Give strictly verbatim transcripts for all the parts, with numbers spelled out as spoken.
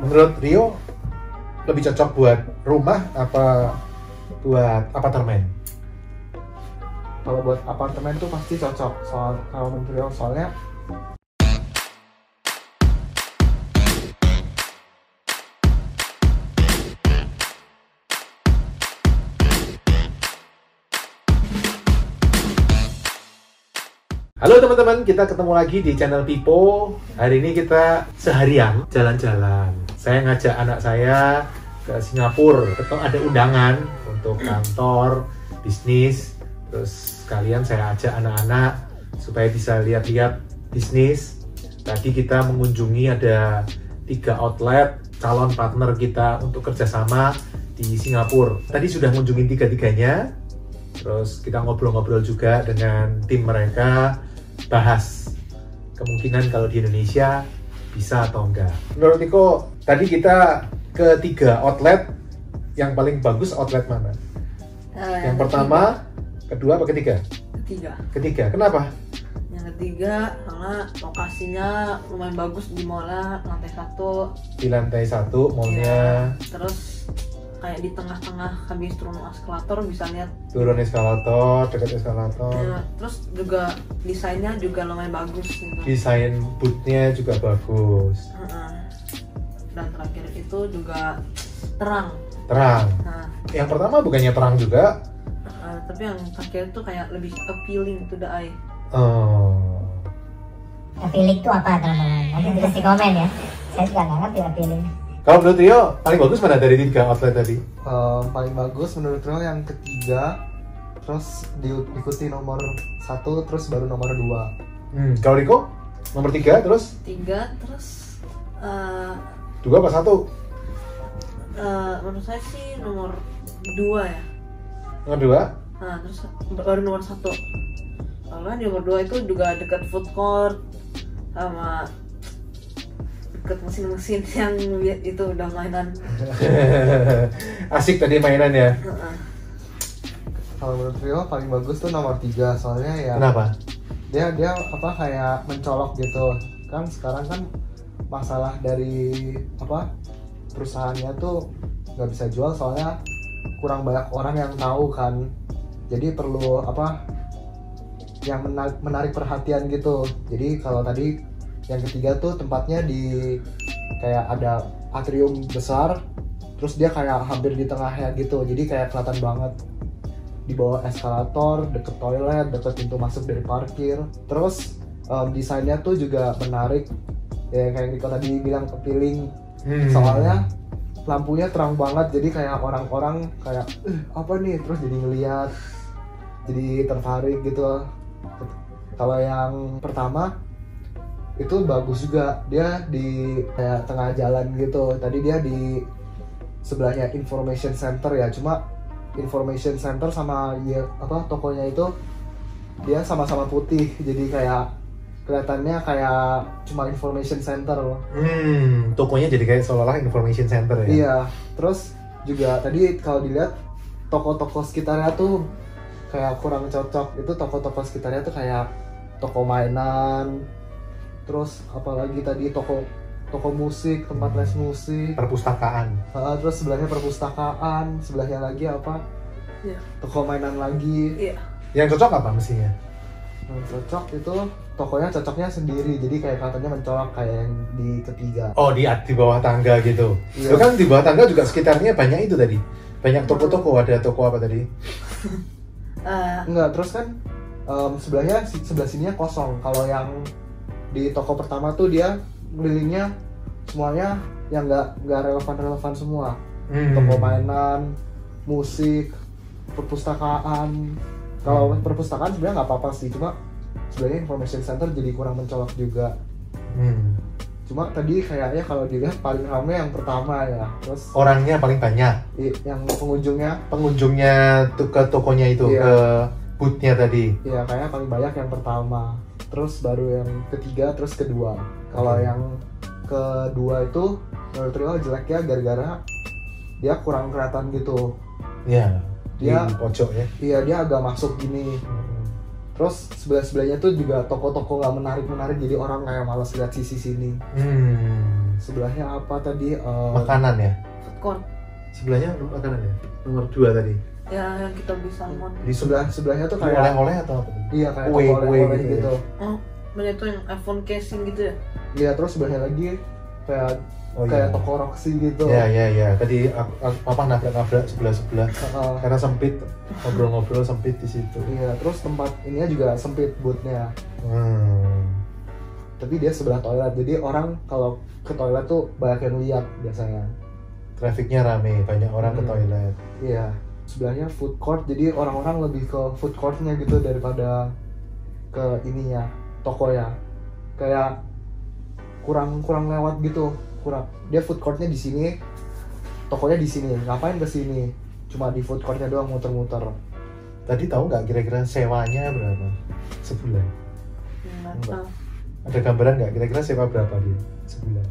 Menurut Rio lebih cocok buat rumah apa buat apartemen? Kalau buat apartemen tuh pasti cocok soal kalau menurut Rio, soalnya halo teman-teman, kita ketemu lagi di channel Pipo. Hari ini kita seharian jalan-jalan. Saya ngajak anak saya ke Singapura. Atau ada undangan untuk kantor, bisnis. Terus kalian saya ajak anak-anak supaya bisa lihat-lihat bisnis. Tadi kita mengunjungi ada tiga outlet calon partner kita untuk kerjasama di Singapura. Tadi sudah mengunjungi tiga-tiganya. Terus kita ngobrol-ngobrol juga dengan tim mereka. Bahas kemungkinan kalau di Indonesia bisa atau enggak. Menurut Niko, tadi kita ke tiga outlet, yang paling bagus outlet mana? Uh, yang pertama, ketiga. Kedua apa ketiga? Ketiga. Ketiga, kenapa? Yang ketiga karena lokasinya lumayan bagus di mallnya, lantai satu. Di lantai satu mallnya. Ya, terus kayak di tengah-tengah habis turun eskalator bisa lihat turun eskalator, dekat eskalator. Ya, terus juga desainnya juga lumayan bagus gitu. Desain bootnya juga bagus. Uh-uh. Dan terakhir itu juga terang. Terang. Nah. Yang pertama bukannya terang juga? Uh, tapi yang terakhir itu kayak lebih appealing to the eye. Oh. Appealing itu apa teman-teman? Nanti tulis di komen ya. Saya juga nggak ngerti appealing. Kalau menurut Rio, paling bagus mana dari tiga outlet tadi? Uh, paling bagus menurut Rio yang ketiga, terus diikuti nomor satu, terus baru nomor dua. Hmm, kalau Riko? Nomor tiga, terus? Tiga, terus... Uh, dua apa satu? Uh, menurut saya sih nomor dua ya. Nomor dua? Nah, terus baru nomor satu. Karena di nomor dua itu juga dekat food court sama... ke mesin-mesin yang itu udah mainan. Asik tadi mainan ya. Uh-uh. Kalau menurut Rio paling bagus tuh nomor tiga soalnya ya. Kenapa? Dia dia apa kayak mencolok gitu. Kan sekarang kan masalah dari apa perusahaannya tuh nggak bisa jual soalnya kurang banyak orang yang tahu kan. Jadi perlu apa yang menarik, menarik perhatian gitu. Jadi kalau tadi yang ketiga tuh tempatnya di kayak ada atrium besar, terus dia kayak hampir di tengahnya gitu, jadi kayak kelihatan banget di bawah eskalator, deket toilet, deket pintu masuk dari parkir. Terus um, desainnya tuh juga menarik ya, kayak Niko tadi bilang appealing. hmm. Soalnya lampunya terang banget, jadi kayak orang-orang kayak eh, apa nih, terus jadi ngeliat, jadi tertarik gitu. Kalau yang pertama itu bagus juga, dia di kayak tengah jalan gitu. Tadi dia di sebelahnya information center ya, cuma information center sama ya, apa tokonya itu dia sama-sama putih, jadi kayak kelihatannya kayak cuma information center loh. Hmm, tokonya jadi kayak seolah-olah information center ya. Iya, terus juga tadi kalau dilihat toko-toko sekitarnya tuh kayak kurang cocok. Itu toko-toko sekitarnya tuh kayak toko mainan. Terus apalagi tadi toko toko musik, tempat les musik, perpustakaan. Uh, terus sebelahnya perpustakaan, sebelahnya lagi apa? Yeah. Toko mainan lagi. Yeah. Yang cocok apa mestinya? Yang cocok itu tokonya cocoknya sendiri, jadi kayak katanya mencolok kayak yang di ketiga. Oh, di di bawah tangga gitu. Yeah. Loh kan di bawah tangga juga sekitarnya banyak itu tadi. Banyak toko-toko, ada toko apa tadi? uh. Enggak, terus kan um, sebelahnya sebelah sininya kosong. Kalau yang di toko pertama tuh dia ngelilingnya semuanya yang nggak nggak relevan-relevan semua. hmm. Toko mainan, musik, perpustakaan. Kalau perpustakaan sebenarnya nggak apa-apa sih, cuma sebenarnya information center jadi kurang mencolok juga. hmm. Cuma tadi kayaknya kalau dilihat paling ramai yang pertama ya, terus orangnya paling banyak, yang pengunjungnya pengunjungnya tuh ke tokonya itu. Iya. Ke bootnya tadi ya kayaknya paling banyak yang pertama, terus baru yang ketiga, terus kedua. Kalau yang kedua itu menurut Rio jeleknya gara-gara dia kurang kelihatan gitu. Iya, dia di pojok ya. Iya, dia agak masuk gini. hmm. Terus sebelah-sebelahnya tuh juga toko-toko gak menarik-menarik, jadi orang kayak malas lihat sisi sini. hmm. sebelahnya apa tadi? Uh, makanan ya? Food court. Sebelahnya makanan ya? Nomor dua tadi? Ya, yang kita bisa mon. Di sebelah sebelahnya tuh kayak oleh-oleh atau apa? Iya, kayak oleh-oleh gitu. gitu. Oh, banyak tuh yang iPhone casing gitu ya? Iya, terus sebelahnya lagi kayak oh, kayak iya. toko Roxy gitu. Iya, iya, iya. Tadi apa nabrak-nabrak sebelah-sebelah. Karena sempit, ngobrol-ngobrol sempit di situ. Iya, terus tempat ininya juga sempit bootnya. Hmm. Tapi dia sebelah toilet, jadi orang kalau ke toilet tuh banyak yang lihat biasanya. Trafiknya rame, banyak orang hmm. ke toilet. Iya, sebelahnya food court, jadi orang-orang lebih ke food courtnya gitu daripada ke ininya, tokonya. Kayak kurang kurang lewat gitu, kurang. Dia food courtnya di sini, tokonya di sini. Ngapain ke sini? Cuma di food courtnya doang muter-muter. Tadi tahu nggak kira-kira sewanya berapa sebulan? Nggak tahu. Ada gambaran nggak? Kira-kira sewa berapa dia sebulan?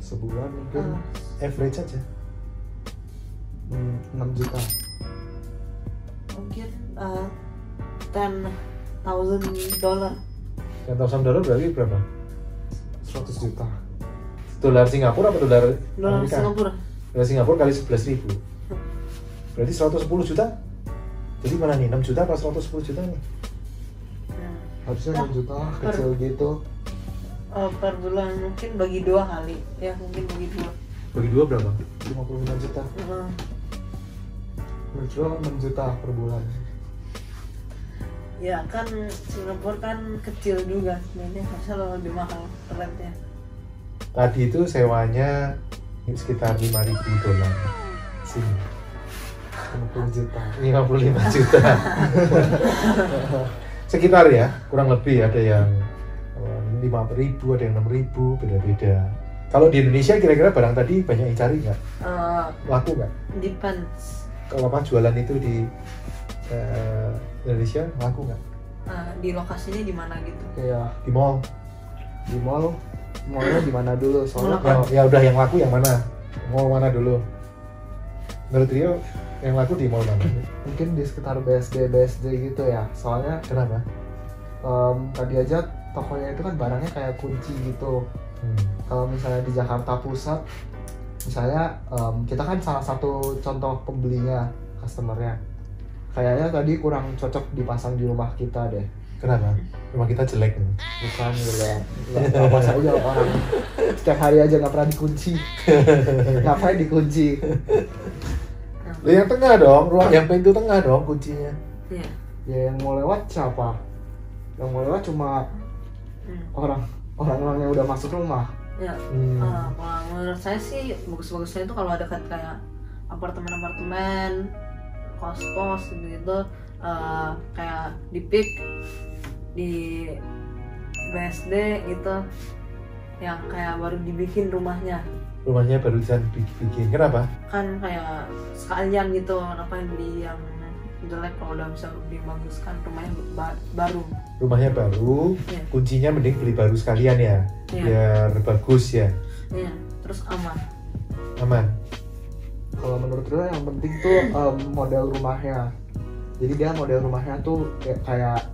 Sebulan mungkin uh. average aja hmm, enam juta mungkin uh, ten thousand dollar. ten thousand dollar berarti berapa? seratus juta. Dolar Singapura apa dolar Dolar Singapura? Dolar Singapura kali sebelas ribu berarti seratus sepuluh juta? Jadi mana nih? enam juta apa seratus sepuluh juta nih? Harusnya enam juta nah, kecil per, gitu uh, per bulan mungkin bagi dua kali ya, mungkin bagi dua bagi dua berapa? lima puluh enam juta uh. Menjual enam juta per bulan ya kan. Singapura kan kecil juga sebenarnya, harusnya lebih mahal rentnya. Tadi itu sewanya sekitar lima ribu dolar sini. Lima puluh juta lima puluh lima juta sekitar ya, kurang lebih. Ada yang lima ribu, ada yang enam ribu, beda-beda. Kalau di Indonesia kira-kira barang tadi banyak yang cari nggak? Uh, Laku nggak? Depends. Kalau apa jualan itu di uh, Indonesia laku nggak? Uh, di lokasinya di mana gitu? Kayak di mall. Di mall, mallnya di mana dulu? Soalnya kalau ya udah yang laku yang mana? Mall mana dulu? Menurut Rio, yang laku di mall mana? Mungkin di sekitar B S D, B S D gitu ya. Soalnya kenapa? Um, tadi aja tokonya itu kan barangnya kayak kunci gitu. Hmm. Kalau misalnya di Jakarta Pusat, misalnya um, kita kan salah satu contoh pembelinya, customernya. Kayaknya tadi kurang cocok dipasang di rumah kita deh. Kenapa? Rumah kita jelek nih. Bukan jelek. Gak pasang aja orang. Setiap hari aja nggak pernah dikunci. Ngapain dikunci? Lu yang tengah dong, ruang yang pintu tengah dong kuncinya. Iya. Ya yang mau lewat siapa? Yang mau lewat cuma hmm. orang orang-orang yang udah masuk rumah. Iya. Hmm. Uh, kalau menurut saya sih bagus-bagusnya itu kalau ada kayak apartemen-apartemen, kos-kos gitu, uh, kayak di P I K, di B S D gitu, yang kayak baru dibikin rumahnya. Rumahnya barusan bikin, kenapa? Kan kayak sekalian gitu, ngapain beli yang jelek kalau udah bisa dibaguskan, rumahnya ba baru. Rumahnya baru, yeah. Kuncinya mending beli baru sekalian ya, yeah. Biar bagus ya. Iya, yeah. Terus aman. Aman. Kalau menurut gue yang penting tuh um, model rumahnya. Jadi dia model rumahnya tuh kayak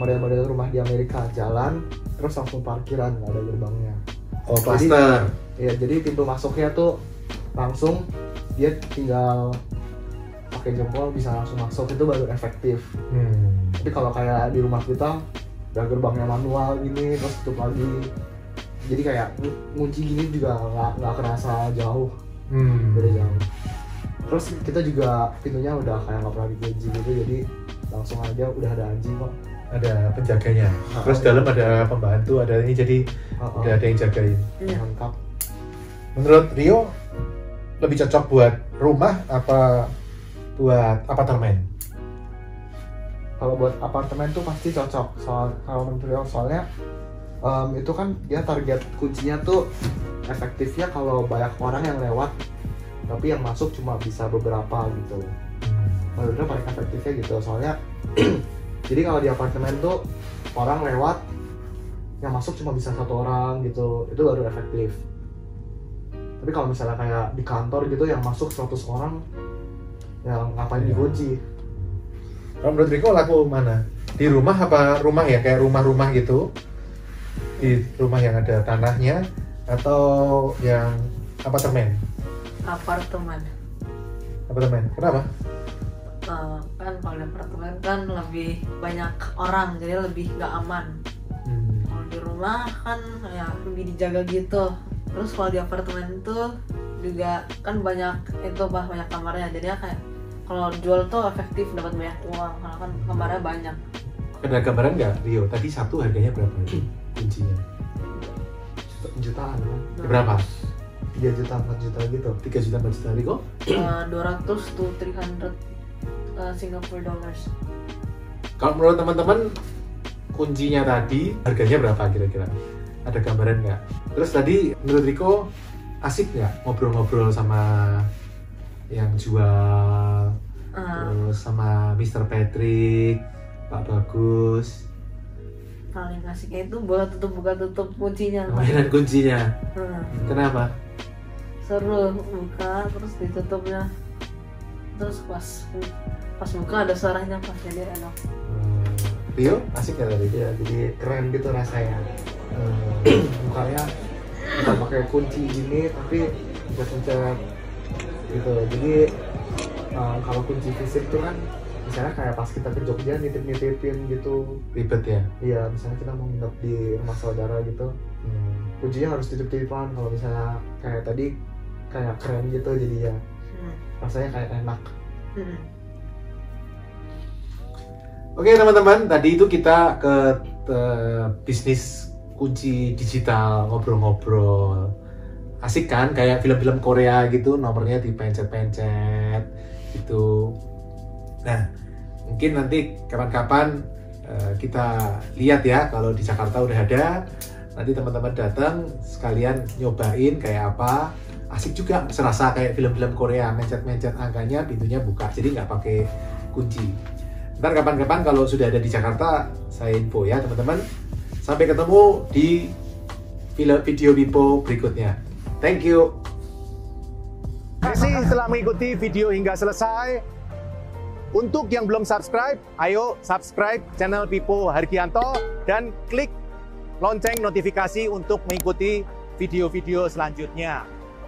model-model rumah di Amerika, jalan, terus langsung parkiran, nggak ada gerbangnya. Oh, plaster. Ya, jadi pintu masuknya tuh langsung dia tinggal pakai jempol bisa langsung masuk, itu baru efektif. Hmm. Tapi kalau kayak di rumah kita, udah gerbangnya manual gini, terus tutup lagi. Jadi kayak ngunci gini juga nggak nggak kerasa jauh, hmm. beda jauh. Terus kita juga pintunya udah kayak nggak pernah dikunci gitu, jadi langsung aja udah ada anjing kok. Ada penjaganya. Uh-oh. Terus dalam ada pembantu, ada ini jadi uh-oh. Udah ada yang jagain. Mantap. Hmm. Menurut Rio, lebih cocok buat rumah apa buat apartemen? Kalau buat apartemen tuh pasti cocok, soal kalau menurut Rio soalnya um, itu kan dia target kuncinya tuh efektifnya kalau banyak orang yang lewat, tapi yang masuk cuma bisa beberapa gitu. Menurutnya paling efektifnya gitu, soalnya jadi kalau di apartemen tuh orang lewat, yang masuk cuma bisa satu orang gitu, itu baru efektif. Tapi kalau misalnya kayak di kantor gitu yang masuk seratus orang, yang ngapain ya. Dikunci. Kalau menurut Riko laku mana? Di rumah apa rumah ya? Kayak rumah-rumah gitu. Di rumah yang ada tanahnya atau yang apartemen? Apartemen. Apartemen. Kenapa? Uh, kan kalau di apartemen kan lebih banyak orang, jadi lebih nggak aman. Hmm. Kalau di rumah kan ya lebih dijaga gitu. Terus kalau di apartemen tuh juga kan banyak itu bah banyak kamarnya, jadinya kayak kalau jual tuh efektif dapat banyak uang karena kan kamarnya banyak. Ada gambaran nggak Rio? Tadi satu harganya berapa itu kuncinya? Jutaan lah. Nah. Berapa? Tiga juta empat juta gitu. Tiga juta empat juta Rio? Dua ratus tuh three hundred Singapore dollars. Kalau menurut teman-teman kuncinya tadi harganya berapa kira-kira? Ada gambaran nggak? Terus tadi menurut Riko asik nggak ngobrol-ngobrol sama yang jual, uh. terus sama mister Patrick, Pak Bagus? Paling asiknya itu buat tutup buka tutup kuncinya. Mainan kuncinya. Uh. Kenapa? Seru buka terus ditutupnya, terus pas pas buka ada suaranya pas jadi enak. Uh. Rio asik nggak tadi? Ya, jadi keren gitu rasanya. Uh, bukanya bukan pakai kunci gini tapi pencet gitu, jadi uh, kalau kunci fisik tuh kan misalnya kayak pas kita ke Jogja nitip-nitipin gitu ribet ya? Iya, misalnya kita mau nginep di rumah saudara gitu, hmm. kuncinya harus titip-titipan. Kalau misalnya kayak tadi kayak keren gitu jadi ya hmm. rasanya kayak enak. hmm. Oke teman-teman, tadi itu kita ke uh, bisnis kunci digital, ngobrol-ngobrol. Asik kan, kayak film-film Korea gitu, nomornya dipencet-pencet gitu. Nah, mungkin nanti kapan-kapan uh, kita lihat ya, kalau di Jakarta udah ada. Nanti teman-teman datang, sekalian nyobain kayak apa. Asik juga, serasa kayak film-film Korea, mencet-mencet angkanya, pintunya buka, jadi nggak pakai kunci. Ntar kapan-kapan kalau sudah ada di Jakarta, saya info ya teman-teman. Sampai ketemu di video Pipo berikutnya. Thank you. Terima kasih telah mengikuti video hingga selesai. Untuk yang belum subscribe, ayo subscribe channel Pipo Hargiyanto dan klik lonceng notifikasi untuk mengikuti video-video selanjutnya.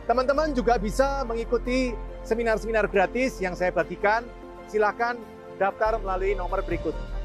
Teman-teman juga bisa mengikuti seminar-seminar gratis yang saya bagikan. Silakan daftar melalui nomor berikut.